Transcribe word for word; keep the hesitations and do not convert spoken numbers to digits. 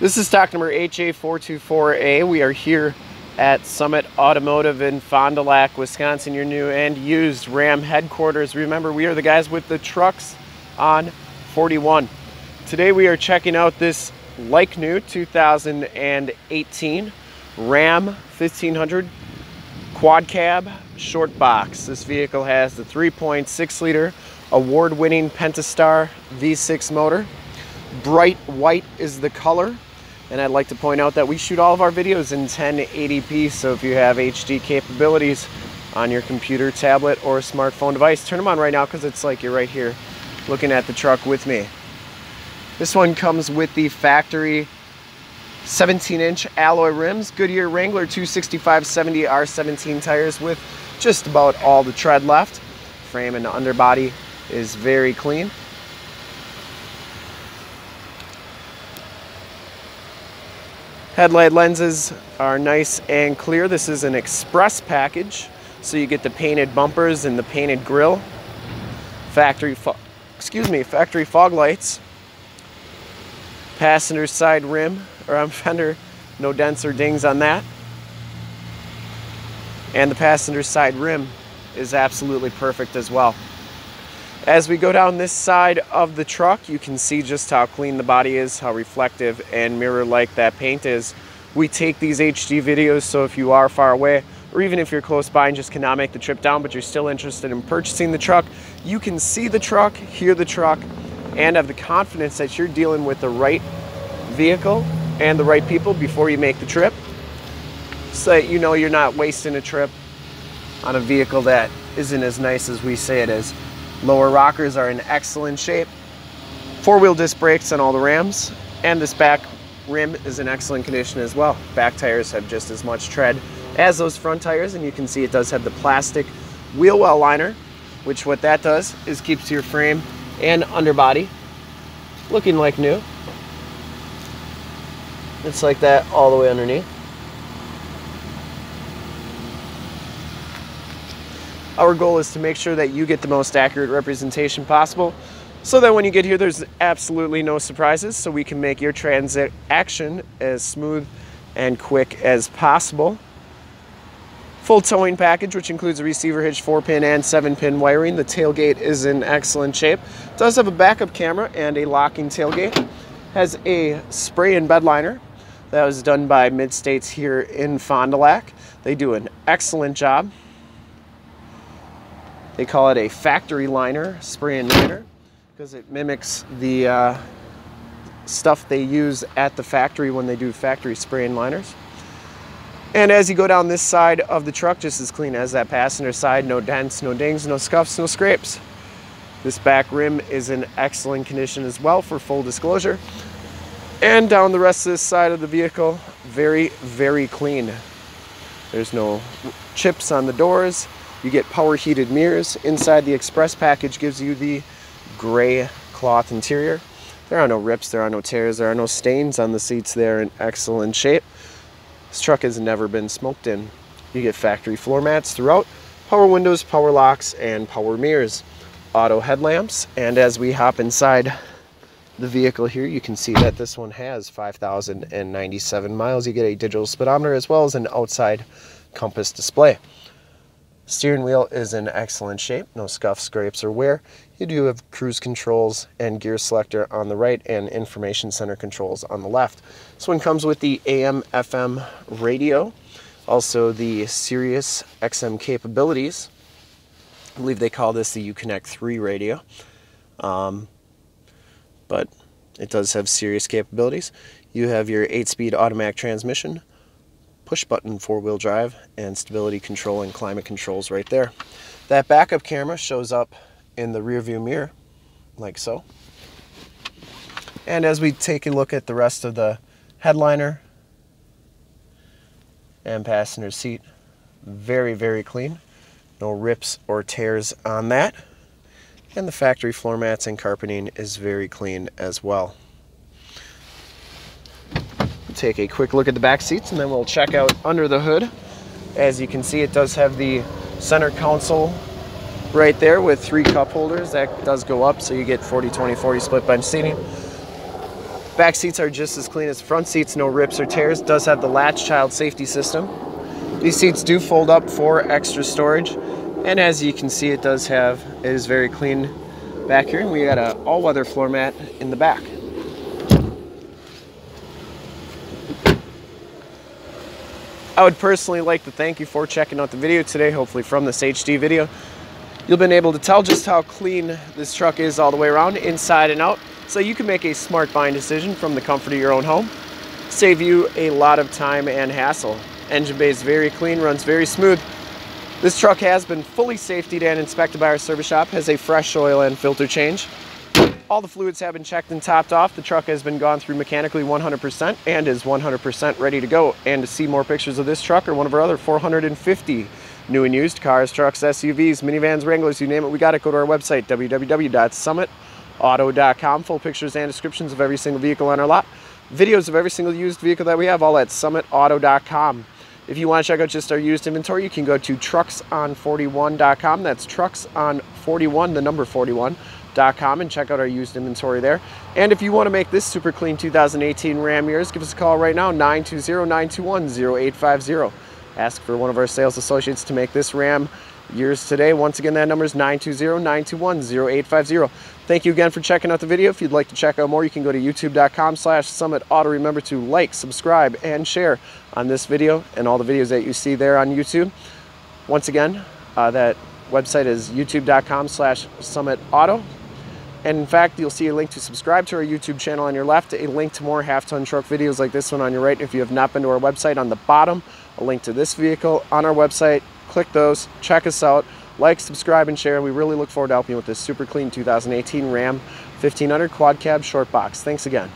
This is stock number H A four two four A. We are here at Summit Automotive in Fond du Lac, Wisconsin, your new and used Ram headquarters. Remember, we are the guys with the trucks on forty-one. Today we are checking out this like new two thousand eighteen Ram fifteen hundred quad cab short box. This vehicle has the three point six liter award-winning Pentastar V six motor. Bright white is the color. And I'd like to point out that we shoot all of our videos in ten eighty p, so if you have H D capabilities on your computer, tablet, or smartphone device, turn them on right now because it's like you're right here looking at the truck with me. This one comes with the factory seventeen inch alloy rims, Goodyear Wrangler two sixty-five seventy R seventeen tires with just about all the tread left. Frame and underbody is very clean. Headlight lenses are nice and clear. This is an express package, so you get the painted bumpers and the painted grille. Factory, fo excuse me, factory fog lights. Passenger side rim or um, fender, no dents or dings on that. And the passenger side rim is absolutely perfect as well. As we go down this side of the truck, you can see just how clean the body is, how reflective and mirror-like that paint is. We take these H D videos, so if you are far away, or even if you're close by and just cannot make the trip down, but you're still interested in purchasing the truck, you can see the truck, hear the truck, and have the confidence that you're dealing with the right vehicle and the right people before you make the trip, so that you know you're not wasting a trip on a vehicle that isn't as nice as we say it is. Lower rockers are in excellent shape, four-wheel disc brakes on all the Rams, and this back rim is in excellent condition as well. Back tires have just as much tread as those front tires, and you can see it does have the plastic wheel well liner, which what that does is keeps your frame and underbody looking like new. It's like that all the way underneath. Our goal is to make sure that you get the most accurate representation possible, so that when you get here, there's absolutely no surprises, so we can make your transaction as smooth and quick as possible. Full towing package, which includes a receiver hitch, four pin and seven pin wiring. The tailgate is in excellent shape. It does have a backup camera and a locking tailgate. It has a spray and bed liner that was done by Mid-States here in Fond du Lac. They do an excellent job. They call it a factory liner, spray and liner, because it mimics the uh, stuff they use at the factory when they do factory spray and liners. And as you go down this side of the truck, just as clean as that passenger side, no dents, no dings, no scuffs, no scrapes. This back rim is in excellent condition as well, for full disclosure. And down the rest of this side of the vehicle, very, very clean. There's no chips on the doors. You get power heated mirrors. Inside the express package gives you the gray cloth interior. There are no rips, there are no tears, there are no stains on the seats. They're in excellent shape. This truck has never been smoked in. You get factory floor mats throughout, power windows, power locks, and power mirrors. Auto headlamps, and as we hop inside the vehicle here, you can see that this one has five thousand ninety-seven miles. You get a digital speedometer as well as an outside compass display. Steering wheel is in excellent shape, no scuffs, scrapes, or wear. You do have cruise controls and gear selector on the right and information center controls on the left. This one comes with the A M F M radio, also the Sirius X M capabilities. I believe they call this the U Connect three radio, um, but it does have Sirius capabilities. You have your eight speed automatic transmission, push button four-wheel drive, and stability control and climate controls right there. That backup camera shows up in the rear view mirror like so. And as we take a look at the rest of the headliner and passenger seat, very, very clean. No rips or tears on that. And the factory floor mats and carpeting is very clean as well. Take a quick look at the back seats and then we'll check out under the hood. As you can see, it does have the center console right there with three cup holders. That does go up, so you get forty twenty forty split bench seating. Back seats are just as clean as front seats, no rips or tears. Does have the latch child safety system. These seats do fold up for extra storage, and as you can see, it does have, it is very clean back here, and we got an all-weather floor mat in the back. I would personally like to thank you for checking out the video today. Hopefully from this H D video, you've been able to tell just how clean this truck is all the way around, inside and out, so you can make a smart buying decision from the comfort of your own home. Save you a lot of time and hassle. Engine bay is very clean, runs very smooth. This truck has been fully safetied and inspected by our service shop, has a fresh oil and filter change. All the fluids have been checked and topped off. The truck has been gone through mechanically one hundred percent and is one hundred percent ready to go. And to see more pictures of this truck or one of our other four hundred fifty new and used cars, trucks, S U Vs, minivans, Wranglers, you name it, we got it. Go to our website, w w w dot summit auto dot com. Full pictures and descriptions of every single vehicle on our lot. Videos of every single used vehicle that we have, all at summit auto dot com. If you want to check out just our used inventory, you can go to trucks on forty-one dot com. That's trucks on forty-one, the number forty-one dot com, and check out our used inventory there. And if you want to make this super clean two thousand eighteen Ram yours, give us a call right now, nine two zero, nine two one, zero eight five zero. Ask for one of our sales associates to make this Ram yours today. Once again, that number is nine two zero, nine two one, zero eight five zero. Thank you again for checking out the video. If you'd like to check out more, you can go to youtube dot com slash summit auto. Remember to like, subscribe, and share on this video and all the videos that you see there on YouTube. Once again, uh, that website is youtube dot com slash summit auto. And in fact, you'll see a link to subscribe to our YouTube channel on your left, a link to more half-ton truck videos like this one on your right. If you have not been to our website, on the bottom, a link to this vehicle on our website. Click those, check us out. Like, subscribe, and share, and we really look forward to helping you with this super clean two thousand eighteen Ram fifteen hundred Quad Cab Short Box. Thanks again.